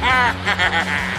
Ha ha ha ha!